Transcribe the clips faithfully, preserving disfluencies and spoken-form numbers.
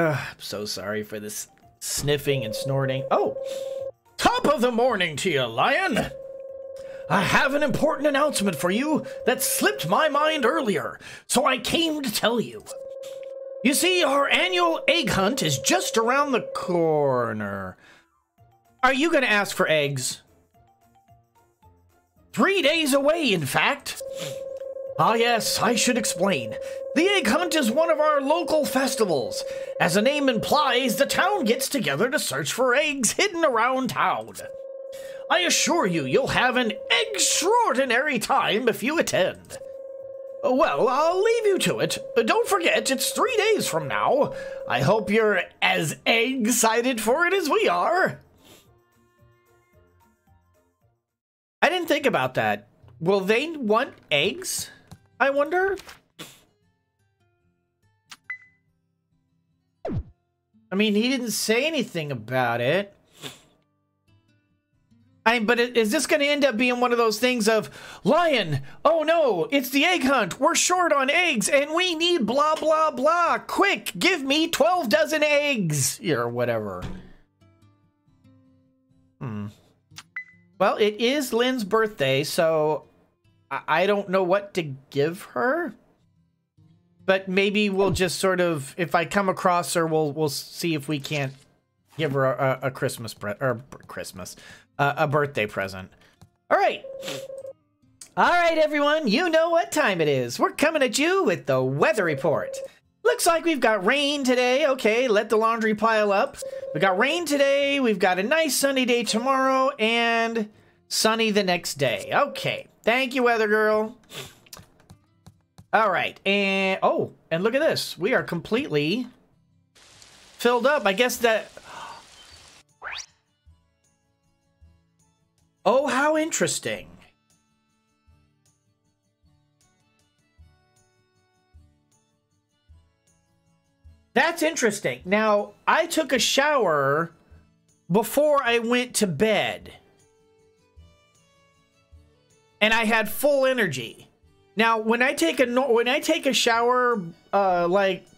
Ugh, I'm so sorry for this sniffing and snorting. Oh, top of the morning to you, Lion. I have an important announcement for you that slipped my mind earlier, so I came to tell you. You see, our annual egg hunt is just around the corner. Are you going to ask for eggs? Three days away, in fact. Ah, yes, I should explain. The egg hunt is one of our local festivals. As the name implies, the town gets together to search for eggs hidden around town. I assure you, you'll have an extraordinary time if you attend. Well, I'll leave you to it. Don't forget, it's three days from now. I hope you're as egg-excited for it as we are. I didn't think about that. Will they want eggs, I wonder? I mean, he didn't say anything about it. I mean, but is this going to end up being one of those things of, Lion, oh no, it's the egg hunt, we're short on eggs, and we need blah, blah, blah, quick, give me twelve dozen eggs, or whatever. Hmm. Well, it is Lynn's birthday, so I, I don't know what to give her. But maybe we'll just sort of, if I come across her, we'll, we'll see if we can't give her a, a Christmas, pre or Christmas. Uh, a birthday present. All right. All right, everyone. You know what time it is. We're coming at you with the weather report. Looks like we've got rain today. Okay, let the laundry pile up. We got rain today. We've got a nice sunny day tomorrow and sunny the next day. Okay. Thank you, weather girl. All right. And oh, and look at this. We are completely filled up. I guess that... Oh, how interesting. That's interesting. Now, I took a shower before I went to bed. And I had full energy. Now, when I take a no- when I take a shower uh like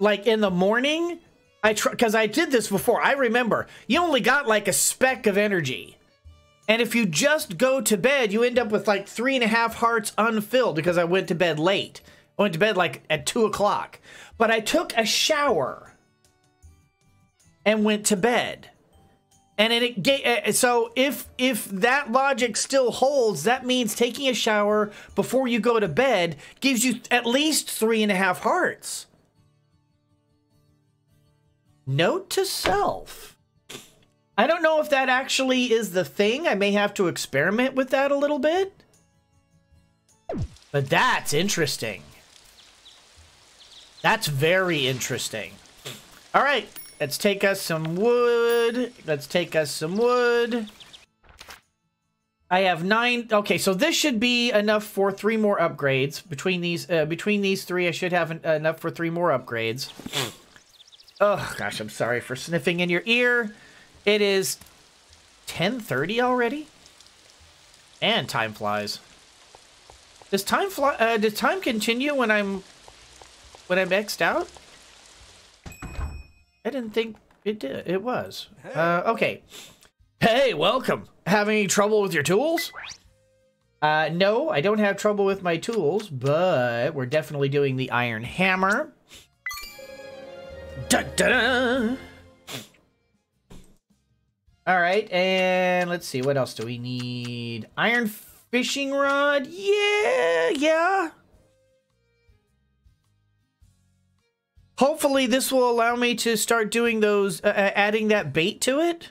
like in the morning, I tr- 'cause I did this before. I remember. You only got like a speck of energy. And if you just go to bed, you end up with like three and a half hearts unfilled because I went to bed late. I went to bed like at two o'clock. But I took a shower and went to bed. And it, it so if if that logic still holds, that means taking a shower before you go to bed gives you at least three and a half hearts. Note to self. I don't know if that actually is the thing. I may have to experiment with that a little bit. But that's interesting. That's very interesting. All right, let's take us some wood. Let's take us some wood. I have nine. Okay, so this should be enough for three more upgrades. Between these, uh, between these three, I should have en- enough for three more upgrades. Oh, gosh, I'm sorry for sniffing in your ear. It is ten thirty already, and time flies. Does time fly? Uh, does time continue when I'm when I'm X'd out? I didn't think it did. It was uh, okay. Hey, welcome. Having any trouble with your tools? Uh, no, I don't have trouble with my tools, but we're definitely doing the iron hammer. Da da da. All right, and let's see, what else do we need? Iron fishing rod, yeah, yeah. Hopefully this will allow me to start doing those, uh, adding that bait to it.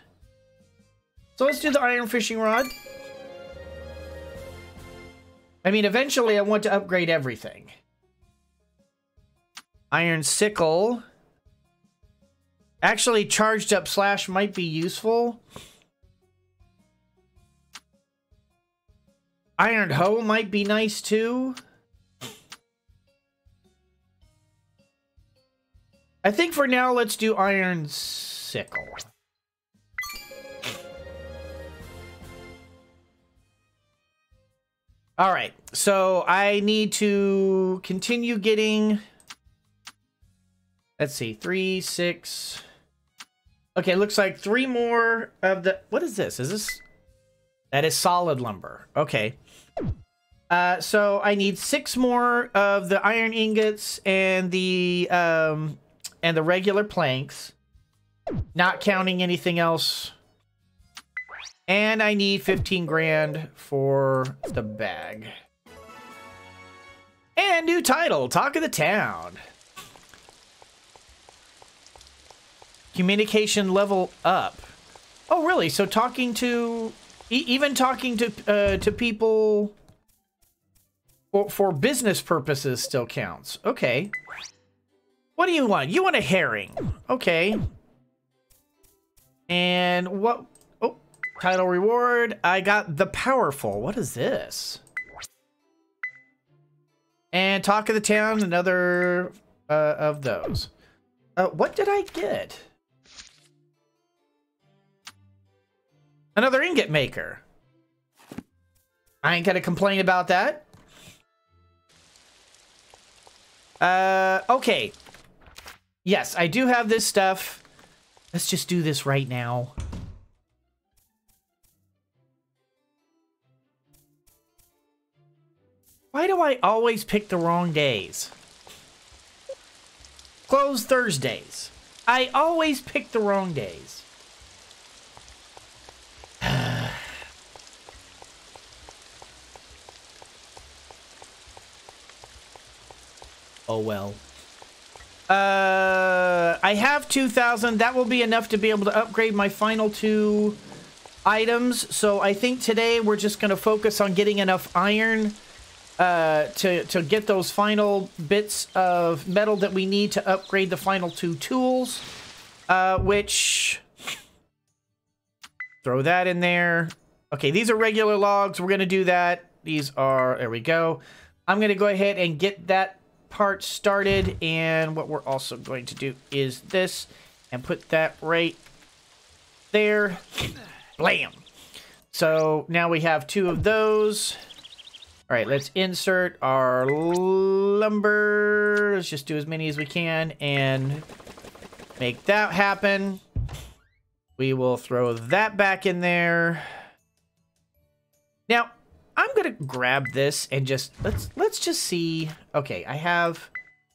So let's do the iron fishing rod. I mean, eventually I want to upgrade everything. Iron sickle. Actually, charged up slash might be useful. Iron hoe might be nice too. I think for now, let's do iron sickle. All right, so I need to continue getting Let's see. Three, six. Okay, looks like three more of the... What is this? Is this... That is solid lumber. Okay. Uh, so I need six more of the iron ingots and the um, and the regular planks, not counting anything else. And I need fifteen grand for the bag. And new title, Talk of the Town. Communication level up. Oh, really? So talking to, e even talking to uh, to people. For, for business purposes still counts. Okay. What do you want? You want a herring. Okay. And what? Oh, title reward. I got the powerful. What is this? And Talk of the Town, another uh, of those. Uh, what did I get? Another ingot maker. I ain't gonna complain about that. Uh, okay. Yes, I do have this stuff. Let's just do this right now. Why do I always pick the wrong days? Close Thursdays. I always pick the wrong days. Oh, well. Uh, I have two thousand. That will be enough to be able to upgrade my final two items. So I think today we're just going to focus on getting enough iron uh, to, to get those final bits of metal that we need to upgrade the final two tools. Uh, which... Throw that in there. Okay, these are regular logs. We're going to do that. These are... There we go. I'm going to go ahead and get that part started, and what we're also going to do is this and put that right there. Blam. So now we have two of those. All right, let's insert our lumber. Let's just do as many as we can and make that happen. We will throw that back in there. Now I'm gonna grab this and just let's let's just see. Okay, I have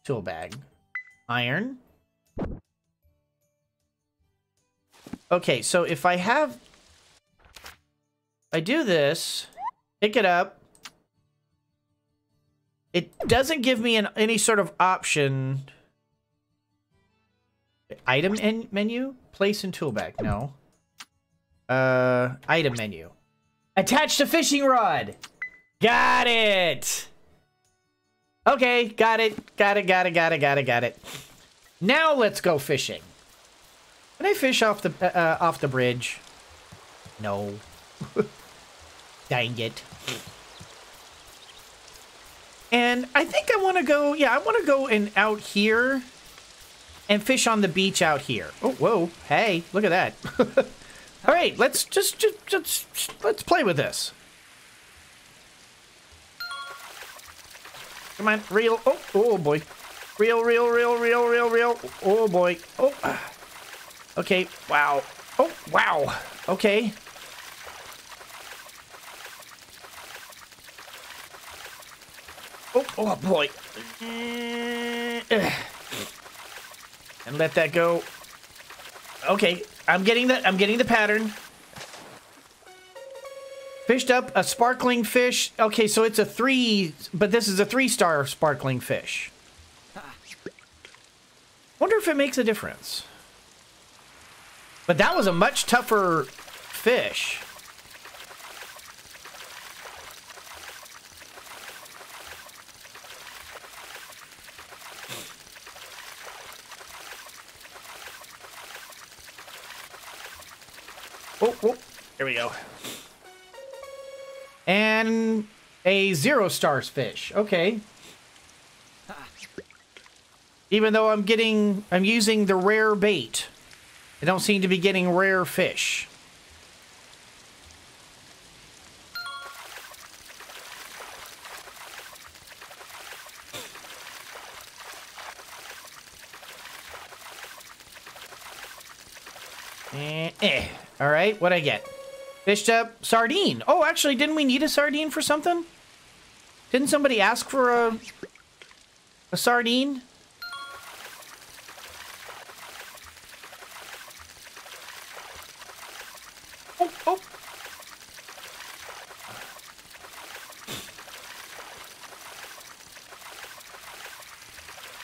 tool bag, iron. Okay, so if I have, I do this, pick it up. It doesn't give me an any sort of option. Item in menu, place in tool bag. No. Uh, item menu. Attached to fishing rod. Got it. Okay, got it. Got it, got it, got it, got it, got it. Now let's go fishing. Can I fish off the uh, off the bridge? No. Dang it. And I think I want to go, yeah, I want to go in out here and fish on the beach out here. Oh, whoa. Hey, look at that. All right, let's just, just, just, let's play with this. Come on, reel. Oh, oh boy. Reel, reel, reel, reel, reel, reel. Oh boy. Oh. Okay, wow. Oh, wow. Okay. Oh, oh boy. And let that go. Okay. I'm getting the I'm getting the pattern. Fished up a sparkling fish. Okay, so it's a three, but this is a three-star sparkling fish. Wonder if it makes a difference. But that was a much tougher fish. Oh, oh, here we go. And a zero stars fish. Okay. Even though I'm getting, I'm using the rare bait, I don't seem to be getting rare fish. Eh, eh. All right, what'd I get? Fished up sardine. Oh, actually, didn't we need a sardine for something? Didn't somebody ask for a, a sardine? Oh, oh.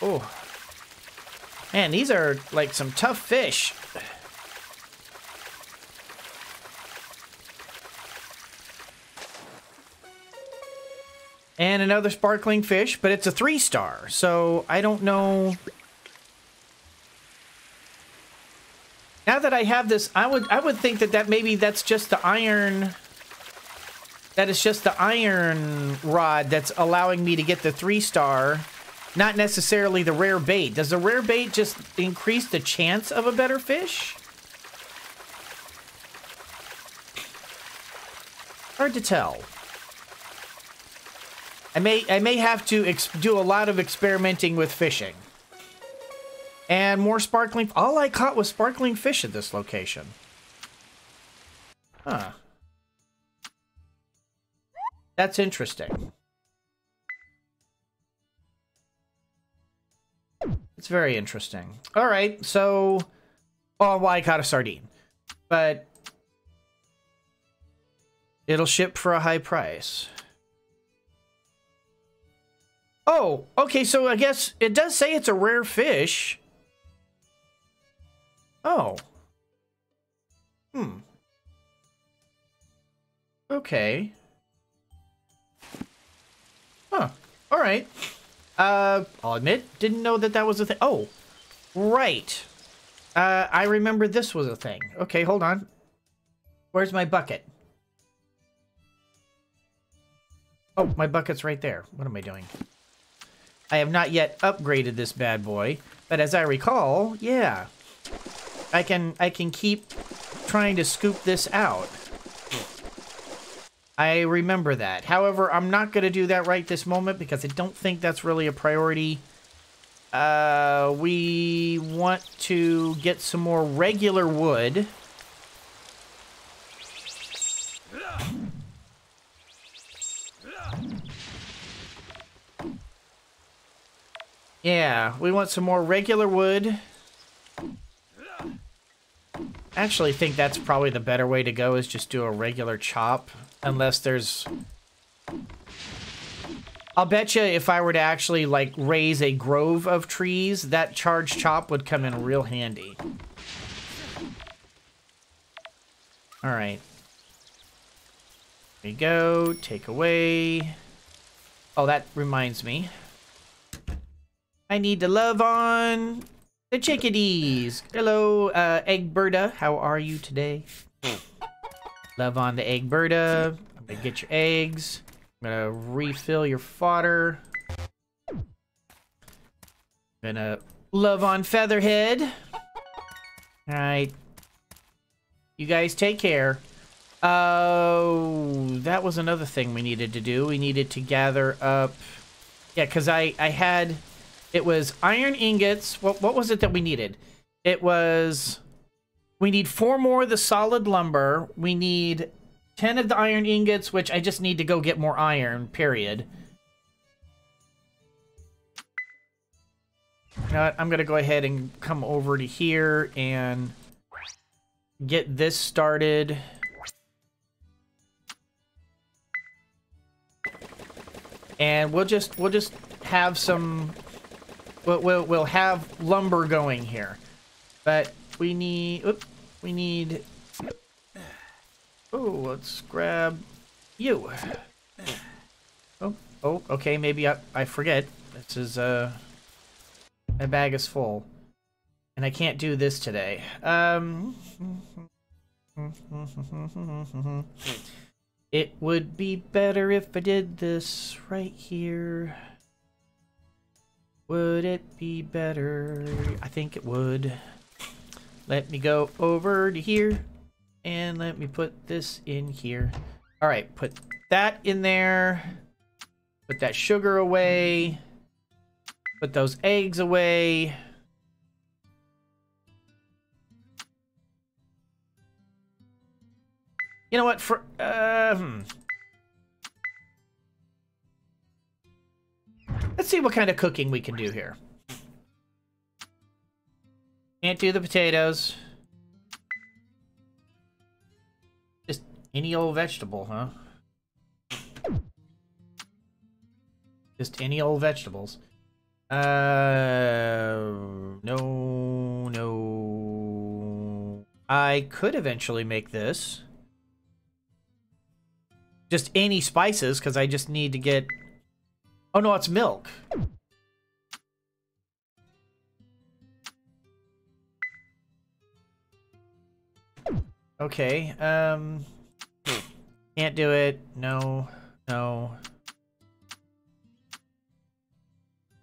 Oh. Man, these are like some tough fish. And another sparkling fish, but it's a three star, so I don't know. Now that I have this, I would I would think that that maybe that's just the iron. That is just the iron rod that's allowing me to get the three star, not necessarily the rare bait. Does the rare bait just increase the chance of a better fish? Hard to tell. I may I may have to ex do a lot of experimenting with fishing. And more sparkling. All I caught was sparkling fish at this location. Huh. That's interesting. It's very interesting. All right, so oh, well, I caught a sardine, but it'll ship for a high price. Oh, okay, so I guess it does say it's a rare fish. Oh. Hmm. Okay. Huh. All right. Uh, I'll admit, didn't know that that was a thing. Oh, right. Uh, I remember this was a thing. Okay, hold on. Where's my bucket? Oh, my bucket's right there. What am I doing? I have not yet upgraded this bad boy, but as I recall, yeah, I can I can keep trying to scoop this out. I remember that. However, I'm not going to do that right this moment because I don't think that's really a priority. Uh, we want to get some more regular wood. Yeah, we want some more regular wood. I actually think that's probably the better way to go is just do a regular chop. Unless there's... I'll bet you if I were to actually, like, raise a grove of trees, that charge chop would come in real handy. Alright. There we go. Take away. Oh, that reminds me. I need to love on the chickadees. Hello, uh, Eggberta. How are you today? Love on the Eggberta. I'm gonna get your eggs. I'm gonna refill your fodder. I'm gonna love on Featherhead. All right. You guys take care. Oh, uh, that was another thing we needed to do. We needed to gather up. Yeah, because I, I had... It was iron ingots. What, what was it that we needed? It was... We need four more of the solid lumber. We need ten of the iron ingots, which I just need to go get more iron, period. You know what? I'm going to go ahead and come over to here and get this started. And we'll just, we'll just have some... We'll, we'll, we'll have lumber going here, but we need, oops, we need, oh, let's grab you. Oh, oh, okay, maybe I, I forget. This is, uh, my bag is full, and I can't do this today. Um, it would be better if I did this right here. Would it be better? I think it would. Let me go over to here and let me put this in here. All right, put that in there. Put that sugar away. Put those eggs away. You know what? For uh, hmm. Let's see what kind of cooking we can do here. Can't do the potatoes. Just any old vegetable, huh? Just any old vegetables. Uh, no, no. I could eventually make this. Just any spices, because I just need to get... Oh, no, it's milk. Okay, um... can't do it. No, no.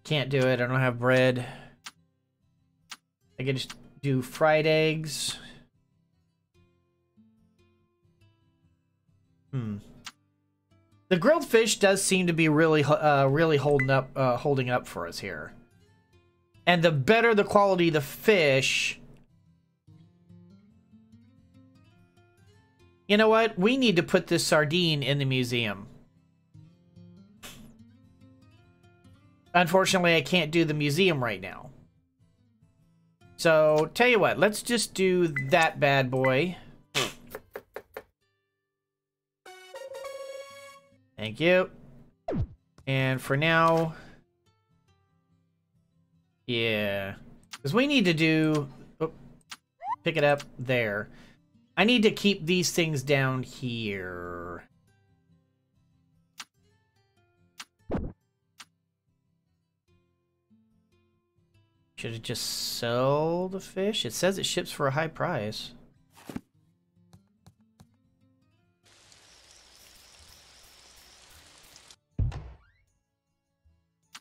Can't do it. I don't have bread. I can just do fried eggs. Hmm. The grilled fish does seem to be really, uh, really holding up, uh, holding up for us here. And the better the quality of the fish, you know what? We need to put this sardine in the museum. Unfortunately, I can't do the museum right now. So, tell you what, let's just do that bad boy. Thank you. And for now... yeah. Because we need to do... oh, pick it up there. I need to keep these things down here. Should it just sell the fish? It says it ships for a high price.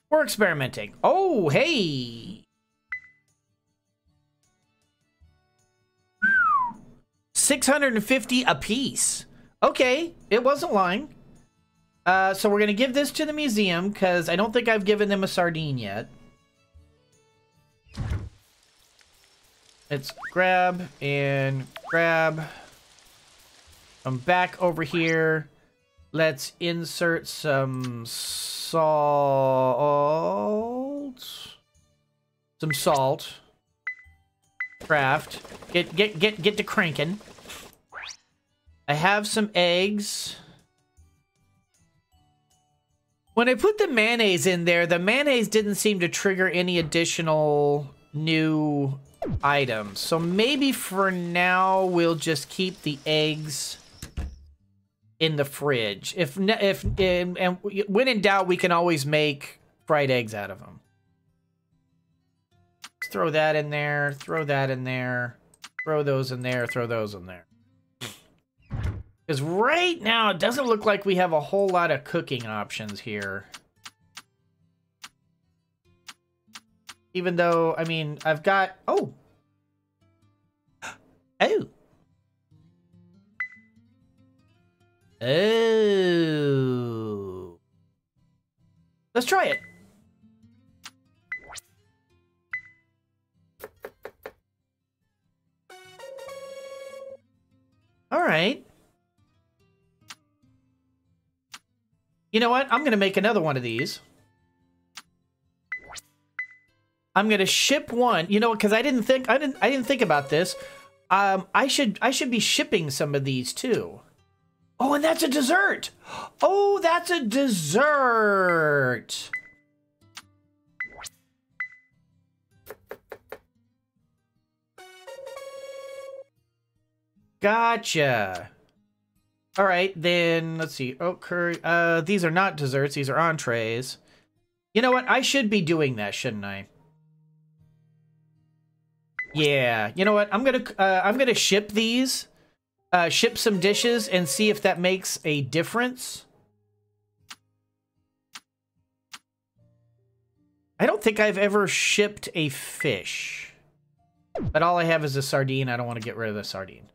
We're experimenting. Oh, hey! six hundred fifty a piece. Okay, it wasn't lying. Uh, so we're going to give this to the museum because I don't think I've given them a sardine yet. Let's grab and grab. I'm back over here. Let's insert some salt. Some salt. Craft. Get get get get to cranking. I have some eggs. When I put the mayonnaise in there, the mayonnaise didn't seem to trigger any additional new items. So maybe for now we'll just keep the eggs in the fridge. If if and, and when in doubt, we can always make fried eggs out of them. Let's throw that in there. Throw that in there. Throw those in there. Throw those in there. Because right now it doesn't look like we have a whole lot of cooking options here. Even though, I mean, I've got... oh! Oh! Oh! Let's try it! Alright. You know what? I'm gonna make another one of these. I'm gonna ship one, you know, because I didn't think I didn't I didn't think about this. Um, I should I should be shipping some of these too. Oh, and that's a dessert. Oh, that's a dessert. Gotcha. All right, then let's see. Oh, curry. Uh, these are not desserts. These are entrees. You know what? I should be doing that, shouldn't I? Yeah, you know what? I'm gonna uh, I'm gonna ship these, uh, ship some dishes, and see if that makes a difference. I don't think I've ever shipped a fish, but all I have is a sardine. I don't want to get rid of the sardine.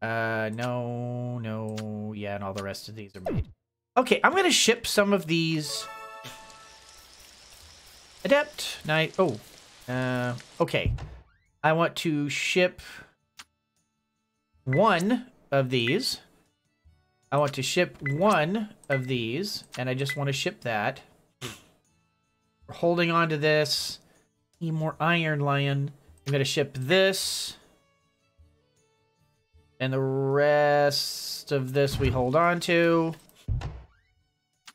Uh, no, no, yeah, and all the rest of these are made. Okay, I'm gonna ship some of these. Adept night. Oh, uh, okay. I want to ship one of these. I want to ship one of these, and I just want to ship that. We're holding on to this. Need more iron, lion. I'm going to ship this. And the rest of this we hold on to.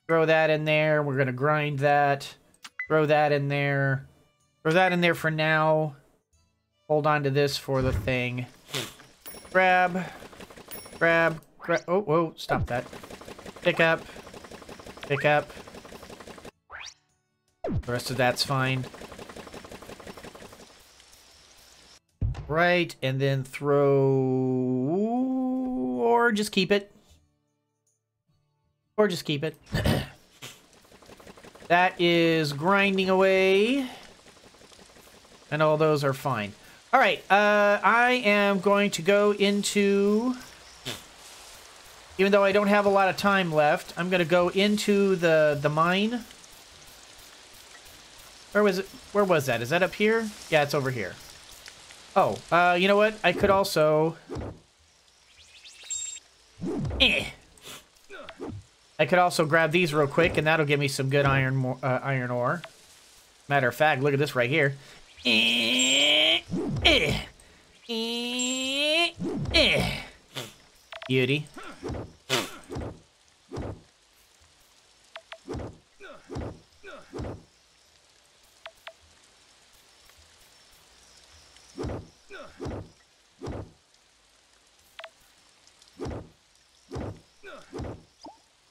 Throw that in there. We're going to grind that. Throw that in there. Throw that in there for now. Hold on to this for the thing. Grab. Grab. Grab. Oh, whoa. Stop that. Pick up. Pick up. The rest of that's fine. Right. And then throw... Or just keep it. Or just keep it. That is grinding away. And all those are fine. All right. Uh, I am going to go into... Even though I don't have a lot of time left, I'm going to go into the, the mine. Where was it? Where was that? Is that up here? Yeah, it's over here. Oh, uh, you know what? I could also... Eh. I could also grab these real quick, and that'll give me some good iron mo uh, iron ore. Matter of fact, look at this right here. Eh, eh, eh, eh. Beauty.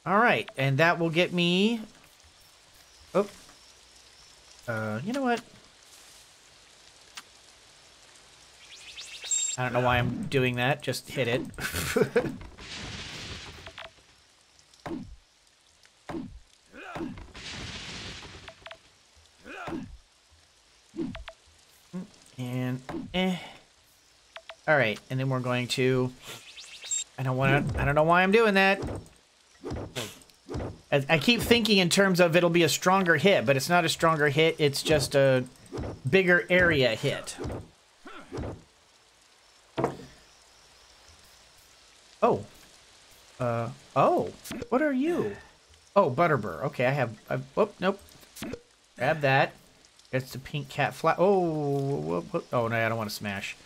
All right, and that will get me... Oh. Uh, you know what? I don't know why I'm doing that. Just hit it. And, eh. All right, and then we're going to... I don't want to... I don't know why I'm doing that. I keep thinking in terms of it'll be a stronger hit, but it's not a stronger hit. It's just a bigger area hit. Oh. Uh, oh. What are you? Oh, Butterbur. Okay, I have... I've, oh, nope. Grab that. That's the pink cat fly. Oh, oh, no, I don't want to smash.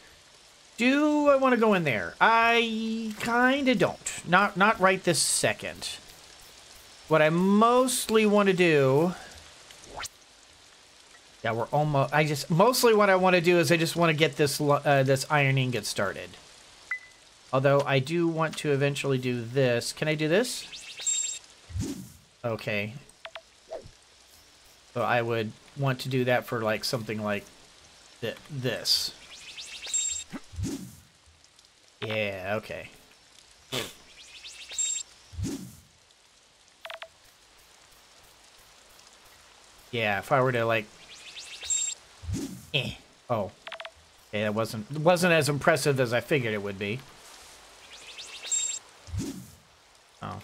Do I want to go in there? I kind of don't. Not, not right this second. What I mostly want to do... Yeah, we're almost... I just... Mostly what I want to do is I just want to get this uh, this iron ingot started. Although I do want to eventually do this. Can I do this? Okay. So I would want to do that for like something like th this. Yeah, okay. Yeah, if I were to like, eh. Oh, yeah, that wasn't wasn't as impressive as I figured it would be. Oh,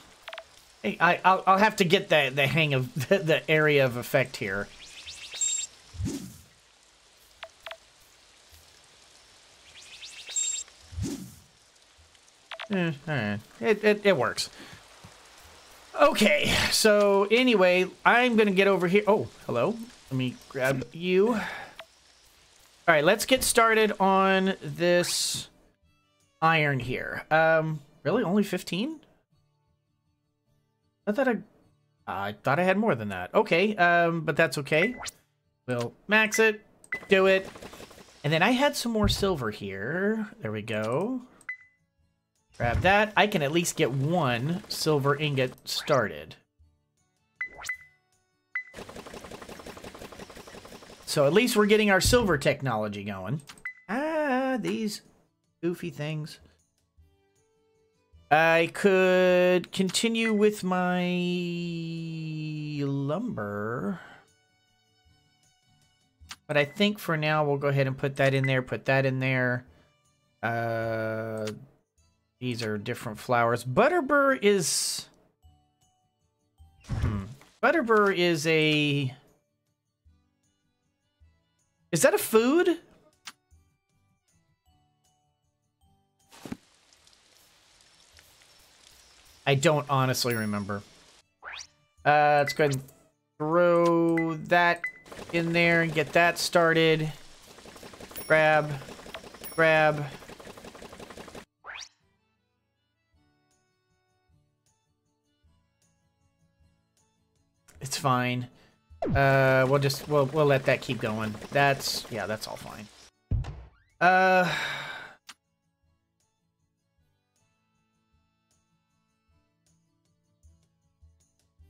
hey, I I'll, I'll have to get the the hang of the, the area of effect here. Eh, all right, it it it works. Okay, so anyway, I'm going to get over here. Oh, hello. Let me grab you. All right, let's get started on this iron here. Um, really? Only fifteen? I thought I, I thought I had more than that. Okay, um, but that's okay. We'll max it, do it. And then I had some more silver here. There we go. Grab that. I can at least get one silver ingot started. So at least we're getting our silver technology going. Ah, these goofy things. I could continue with my lumber. But I think for now we'll go ahead and put that in there, put that in there. Uh... These are different flowers. Butterbur is... Hmm. Butterbur is a... Is that a food? I don't honestly remember. Uh, let's go ahead and throw that in there and get that started. Grab, grab. It's fine. Uh, we'll just we'll we'll let that keep going. That's yeah, that's all fine. Uh.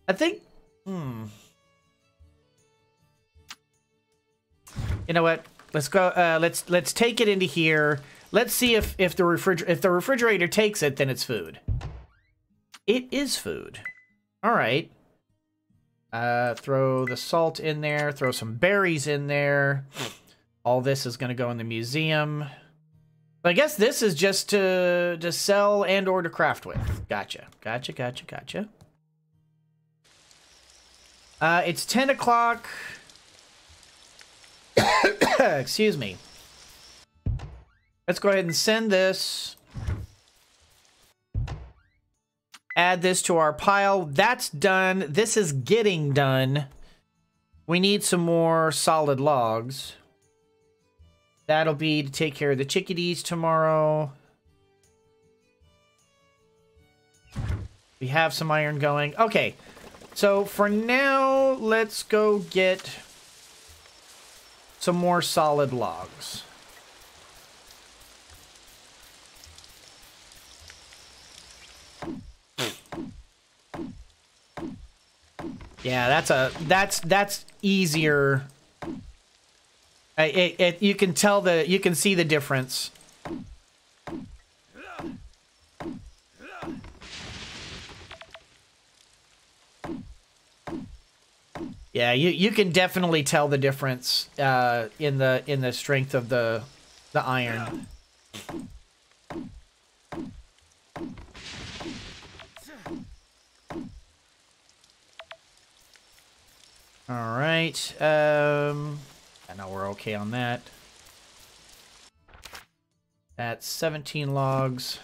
I think, hmm. You know what? Let's go. Uh, let's let's take it into here. Let's see if if the refriger if the refrigerator takes it, then it's food. It is food. All right. Uh, throw the salt in there. Throw some berries in there. All this is going to go in the museum. But I guess this is just to to sell and or to craft with. Gotcha. Gotcha. Gotcha. Gotcha. Uh, it's ten o'clock. Excuse me. Let's go ahead and send this. Add this to our pile. That's done. This is getting done. We need some more solid logs. That'll be to take care of the chickadees tomorrow. We have some iron going. Okay. So, for now, let's go get some more solid logs. Yeah, that's a that's that's easier. It, it, you can tell the you can see the difference. Yeah, you you can definitely tell the difference uh, in the in the strength of the the iron. All right, um, I know we're okay on that. That's seventeen logs.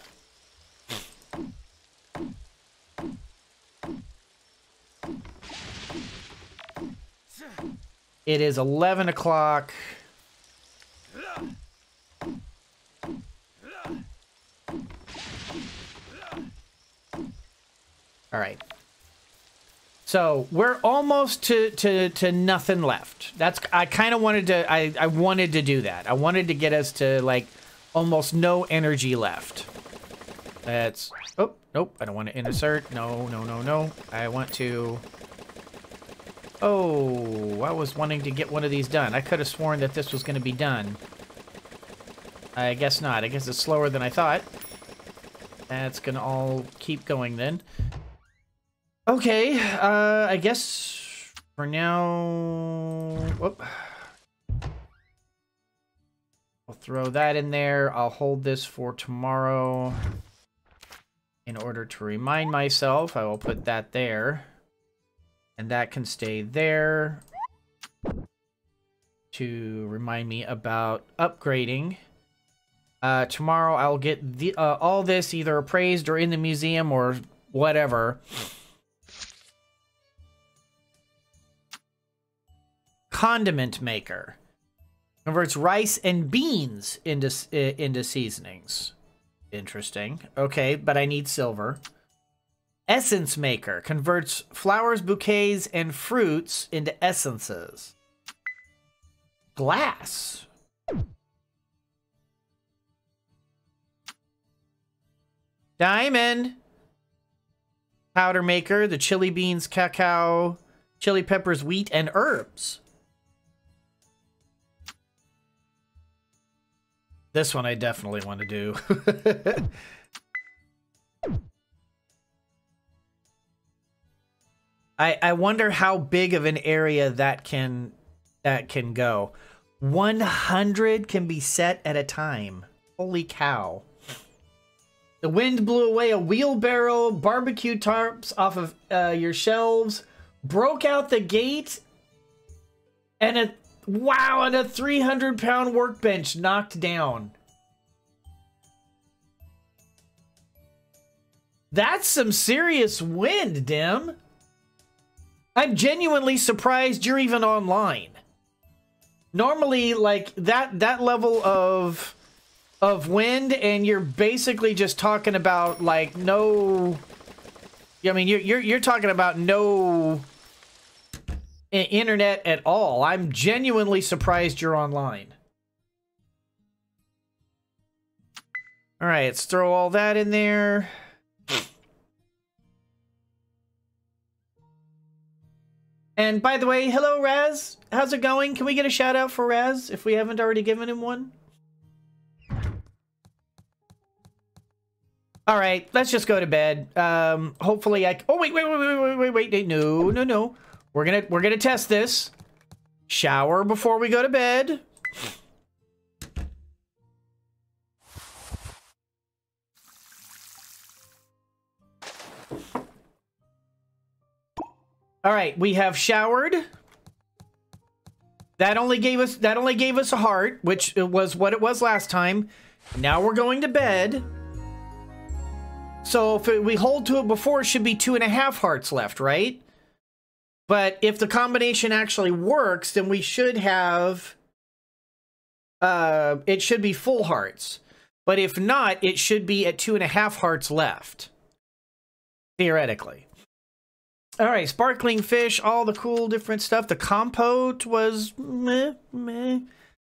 It is eleven o'clock. All right. So we're almost to, to, to nothing left. That's I kind of wanted to, I, I wanted to do that. I wanted to get us to like almost no energy left. That's, oh, nope. I don't want to insert. No, no, no, no. I want to. Oh, I was wanting to get one of these done. I could have sworn that this was going to be done. I guess not. I guess it's slower than I thought. That's going to all keep going then. Okay, uh, I guess for now... Whoop. I'll throw that in there. I'll hold this for tomorrow. In order to remind myself, I will put that there. And that can stay there to remind me about upgrading. Uh, tomorrow I'll get the, uh, all this either appraised or in the museum or whatever. Condiment maker converts rice and beans into uh, into seasonings. Interesting. Okay, but I need silver. Essence maker converts flowers, bouquets, and fruits into essences. Glass. Diamond. Powder maker, the chili beans, cacao, chili peppers, wheat, and herbs. This one I definitely want to do. I, I wonder how big of an area that can that can go. one hundred can be set at a time. Holy cow. The wind blew away a wheelbarrow, barbecue tarps off of uh, your shelves, broke out the gate, and a, wow, and a three hundred pound workbench knocked down. That's some serious wind, Dim. I'm genuinely surprised you're even online. Normally, like, that that level of of wind, and you're basically just talking about, like, no... I mean, you're, you're, you're talking about no internet at all. I'm genuinely surprised you're online. All right, let's throw all that in there. And by the way, hello, Raz. How's it going? Can we get a shout out for Raz if we haven't already given him one? All right, let's just go to bed. Um, hopefully I... Oh, wait, wait, wait, wait, wait, wait, wait. No, no, no. We're gonna, we're gonna test this. Shower before we go to bed. All right, we have showered. That only gave us, that only gave us a heart, which was what it was last time. Now we're going to bed. So if we hold to it before, it should be two and a half hearts left, right? But if the combination actually works, then we should have... Uh, it should be full hearts. But if not, it should be at two and a half hearts left. Theoretically. All right, sparkling fish, all the cool different stuff. The compote was... meh, meh.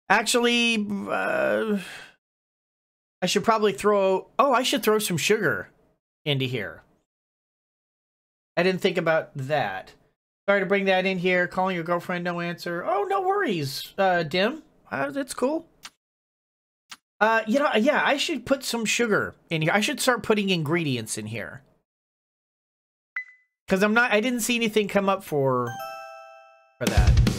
Actually, uh, I should probably throw... Oh, I should throw some sugar into here. I didn't think about that. Sorry to bring that in here. Calling your girlfriend, no answer. Oh, no worries, uh, Dim. Uh, that's cool. Uh, you know, yeah, I should put some sugar in here. I should start putting ingredients in here. Because I'm not... I didn't see anything come up for... for that.